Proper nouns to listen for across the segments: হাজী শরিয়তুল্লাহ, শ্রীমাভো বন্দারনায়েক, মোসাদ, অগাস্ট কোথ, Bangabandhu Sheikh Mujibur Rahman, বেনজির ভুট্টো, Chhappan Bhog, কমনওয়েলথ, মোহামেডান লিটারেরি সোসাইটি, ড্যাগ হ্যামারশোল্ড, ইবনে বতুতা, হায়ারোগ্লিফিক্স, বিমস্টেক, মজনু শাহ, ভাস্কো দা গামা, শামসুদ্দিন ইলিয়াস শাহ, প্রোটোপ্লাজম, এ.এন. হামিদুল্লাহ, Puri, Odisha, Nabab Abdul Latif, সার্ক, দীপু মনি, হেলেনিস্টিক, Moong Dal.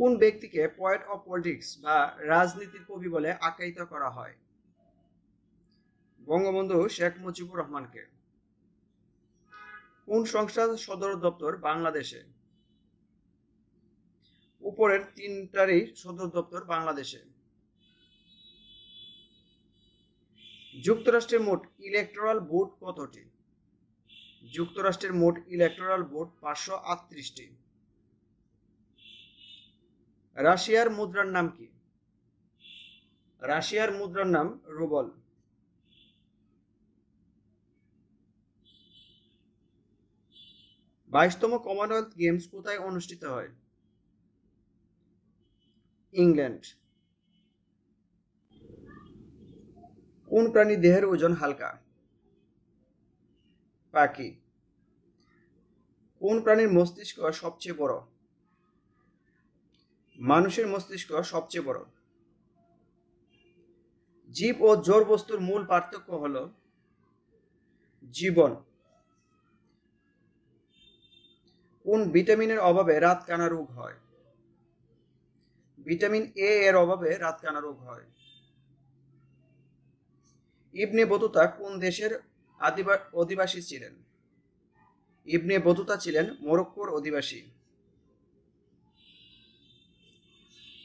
কোন ব্যক্তিকে poet of politics বা রাজনীতির কবি বলে আখ্যায়িত করা হয়? বঙ্গবন্ধু শেখ মুজিবুর রহমানকে। কোন সংস্থার সদর দপ্তর বাংলাদেশে? উপরের তিনটারই সদর দপ্তর বাংলাদেশে। যুক্তরাষ্ট্রের মোট ইলেকট্রাল ভোট কতটি? যুক্তরাষ্ট্রের মোট ইলেকট্রাল ভোট 538টি। রাশিয়ার মুদ্রার নাম কি? রাশিয়ার মুদ্রার নাম রুবল। বাইশতম কমনওয়েলথ গেমস কোথায় অনুষ্ঠিত হয়? ইংল্যান্ড। কোন প্রাণী দেহের ওজন হালকা? পাখি। কোন প্রাণীর মস্তিষ্ক সবচেয়ে বড়? মানুষের মস্তিষ্ক সবচেয়ে বড়। জীব ও জড় বস্তুর মূল পার্থক্য হল জীবন। কোন ভিটামিনের অভাবে রাতকানা রোগ হয়? ভিটামিন এ এর অভাবে রাতকানা রোগ হয়। ইবনে বতুতা কোন দেশের অধিবাসী ছিলেন? ইবনে বতুতা ছিলেন মরক্কোর অধিবাসী।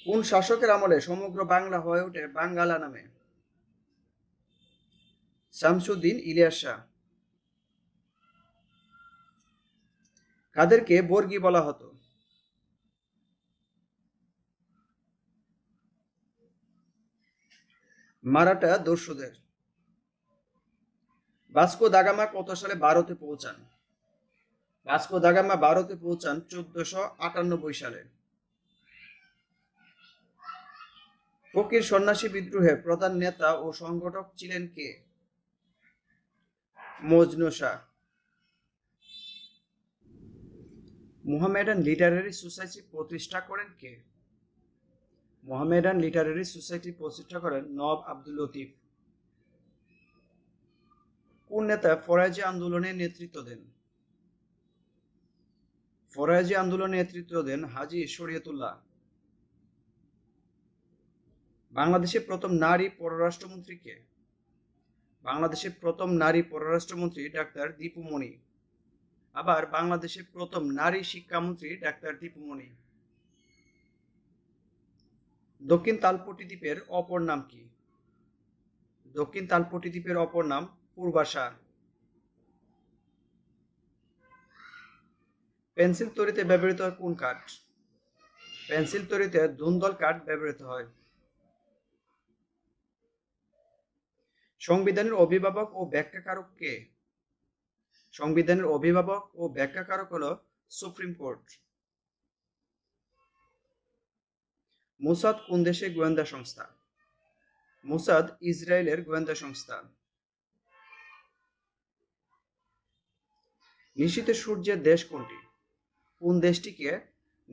কোন শাসকের আমলে সমগ্র বাংলা হয়ে ওঠে বাঙ্গালা নামে? শামসুদ্দিন ইলিয়াস শাহ। কাদেরকে বর্গী বলা হতো? মারাঠা দস্যুদের। ভাস্কো দা গামা কত সালে ভারতে পৌঁছান? ভাস্কো দা গামা ভারতে পৌঁছান 1498 সালে। ফকির সন্ন্যাসী বিদ্রোহে প্রধান নেতা ও সংগঠক ছিলেন কে? মজনু শাহ। মোহামেডান লিটারেরি সোসাইটি প্রতিষ্ঠা করেন কে? মোহামেডান লিটারেরি সোসাইটি প্রতিষ্ঠা করেন নবাব আব্দুল লতিফ। কোন নেতা ফরাজি আন্দোলনে নেতৃত্ব দেন? ফরাজি আন্দোলনে নেতৃত্ব দেন হাজী শরিয়তুল্লাহ। বাংলাদেশের প্রথম নারী পররাষ্ট্রমন্ত্রী কে? বাংলাদেশের প্রথম নারী পররাষ্ট্রমন্ত্রী ডাক্তার দীপু মনি। আবার বাংলাদেশের প্রথম নারী শিক্ষামন্ত্রী ডাক্তার দীপু মনি। দক্ষিণ তালপট্টি দ্বীপের অপর নাম কি? দক্ষিণ তালপট্টি দ্বীপের অপর নাম পূর্বাশা। পেন্সিল তৈরিতে ব্যবহৃত হয় কোন কাঠ? পেন্সিল তৈরিতে ধুন্দল কাঠ ব্যবহৃত হয়। সংবিধানের অভিভাবক ও ব্যাখ্যাকারক কে? সংবিধানের অভিভাবক ও ব্যাখ্যাকারক হল সুপ্রিম কোর্ট। মোসাদ কোন দেশের গোয়েন্দা সংস্থা? মোসাদ ইসরায়েলের গোয়েন্দা সংস্থা। নিশীথে সূর্যের দেশ কোনটি? কোন দেশটিকে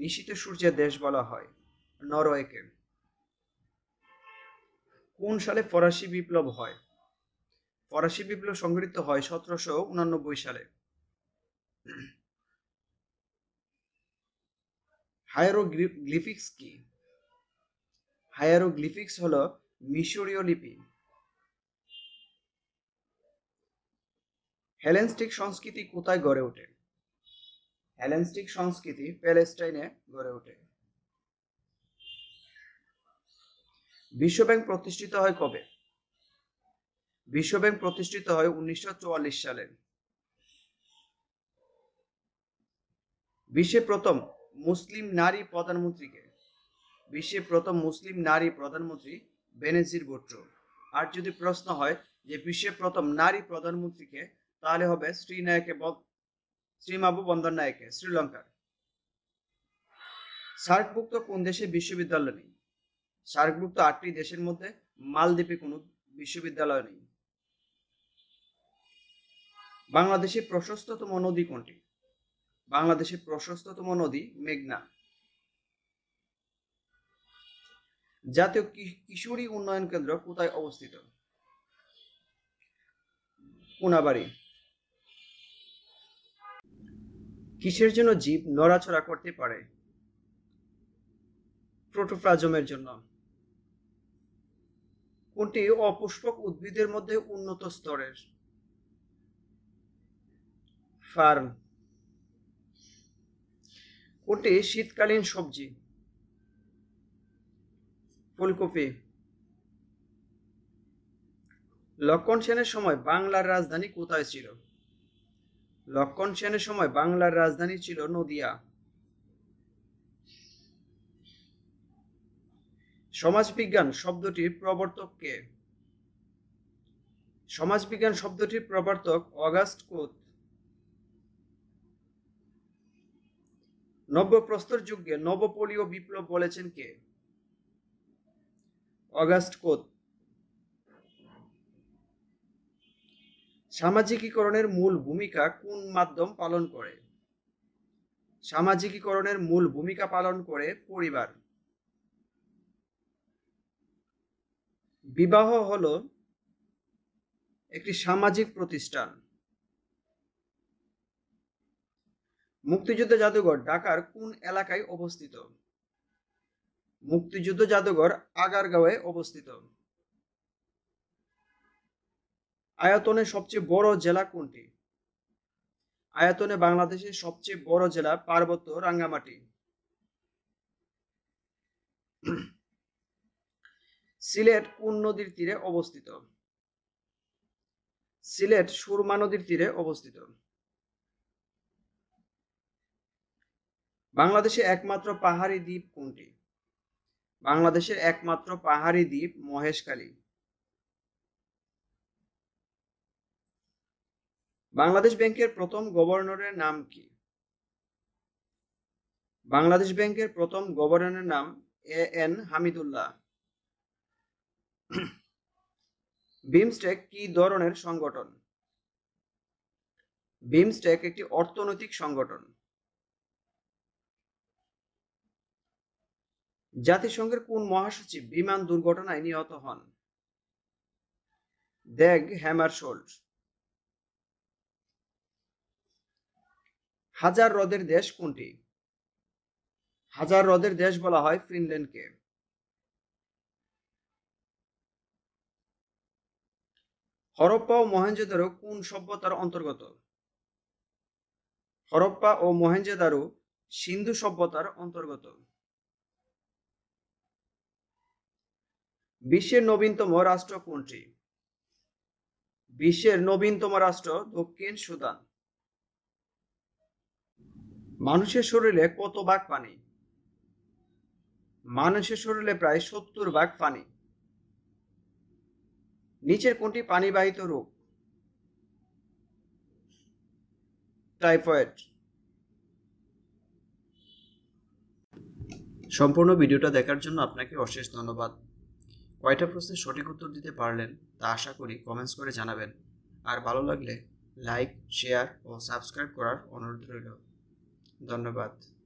নিশীথে সূর্যের দেশ বলা হয়? নরওয়েকে। কোন সালে ফরাসি বিপ্লব হয়? ফরাসি বিপ্লব সংঘটিত হয় 1789 সালে। হায়ারোগ্লিফিক্স কি? হায়ারোগ্লিফিক্স হল মিশরীয় লিপি। হেলেনিস্টিক সংস্কৃতি কোথায় গড়ে ওঠে? হেলেনিস্টিক সংস্কৃতি প্যালেস্টাইনে গড়ে ওঠে। বিশ্বব্যাংক প্রতিষ্ঠিত হয় কবে? বিশ্বব্যাংক প্রতিষ্ঠিত হয় 1944 সালে। বিশ্বের প্রথম মুসলিম নারী প্রধানমন্ত্রীকে? বিশ্বের প্রথম মুসলিম নারী প্রধানমন্ত্রী বেনজির ভুট্টো। আর যদি প্রশ্ন হয় যে বিশ্বের প্রথম নারী প্রধানমন্ত্রীকে, তাহলে হবে শ্রীমাভো বন্দারনায়েকে, শ্রীলঙ্কার। সার্কভুক্ত কোন দেশে বিশ্ববিদ্যালয় নেই? সার্কভুক্ত 8টি দেশের মধ্যে মালদ্বীপে কোনো বিশ্ববিদ্যালয় নেই। বাংলাদেশের প্রশস্ততম নদী কোনটি? বাংলাদেশের প্রশস্ততম নদী মেঘনা। জাতীয় কিশোরী উন্নয়ন কেন্দ্র কোথায় অবস্থিত? কোনাবাড়ি। কিসের জন্য জীব নড়াচড়া করতে পারে? প্রোটোপ্লাজমের জন্য। কোনটি অপুষ্পক উদ্ভিদের মধ্যে উন্নত স্তরের? ফার্ম। কোনটি শীতকালীন সবজি? ফুলকপি। লক্ষণ সেনের সময় বাংলার রাজধানী কোথায় ছিল? লক্ষণ সেনের সময় বাংলার রাজধানী ছিল নদিয়া। সমাজবিজ্ঞান শব্দটির প্রবর্তক কে? সমাজবিজ্ঞান শব্দটির প্রবর্তক অগাস্ট কোথ। নব্যপ্রস্তর যুগে নবপলীয় বিপ্লব বলেছেন কে? অগাস্ট কোথ। সামাজিকীকরণের মূল ভূমিকা কোন মাধ্যম পালন করে? সামাজিকীকরণের মূল ভূমিকা পালন করে পরিবার। বিবাহ হলো একটি সামাজিক প্রতিষ্ঠান। মুক্তিযুদ্ধ জাদুঘর ঢাকার কোন এলাকায় অবস্থিত? মুক্তিযুদ্ধ জাদুঘর আগারগাঁওয়ে অবস্থিত। আয়তনে সবচেয়ে বড় জেলা কোনটি? আয়তনে বাংলাদেশের সবচেয়ে বড় জেলা পার্বত্য রাঙ্গামাটি। সিলেট কোন নদীর তীরে অবস্থিত? সিলেট সুরমা নদীর তীরে অবস্থিত। বাংলাদেশে একমাত্র পাহাড়ি দ্বীপ কোনটি? বাংলাদেশের একমাত্র পাহাড়ি দ্বীপ মহেশখালী। বাংলাদেশ ব্যাংকের প্রথম গভর্নরের নাম কি? বাংলাদেশ ব্যাংকের প্রথম গভর্নরের নাম এ.এন. হামিদুল্লাহ। বিমস্টেক কি ধরনের সংগঠন? বিমস্টেক একটি অর্থনৈতিক সংগঠন। জাতিসংঘের কোন মহাসচিব বিমান দুর্ঘটনায় নিহত হন? ড্যাগ হ্যামারশোল্ড। হাজার হ্রদের দেশ কোনটি? হাজার হ্রদের দেশ বলা হয় ফিনল্যান্ডকে। হরপ্পা ও মোহেঞ্জোদারো কোন সভ্যতার অন্তর্গত? হরপ্পা ও মোহেঞ্জোদারো সিন্ধু সভ্যতার অন্তর্গত। বিশ্বের নবীনতম রাষ্ট্র কোনটি? বিশ্বের নবীনতম রাষ্ট্র দক্ষিণ সুদান। মানুষের শরীরে কত ভাগ পানি? মানুষের শরীরে প্রায় 70 ভাগ পানি। নিচের কোনটি পানিবাহিত রোগ? টাইফয়েড। সম্পূর্ণ ভিডিওটা দেখার জন্য আপনাকে অশেষ ধন্যবাদ। কয়টা প্রশ্নের সঠিক উত্তর দিতে পারলেন তা আশা করি কমেন্টস করে জানাবেন, আর ভালো লাগলে লাইক, শেয়ার ও সাবস্ক্রাইব করার অনুরোধ রইল। ধন্যবাদ।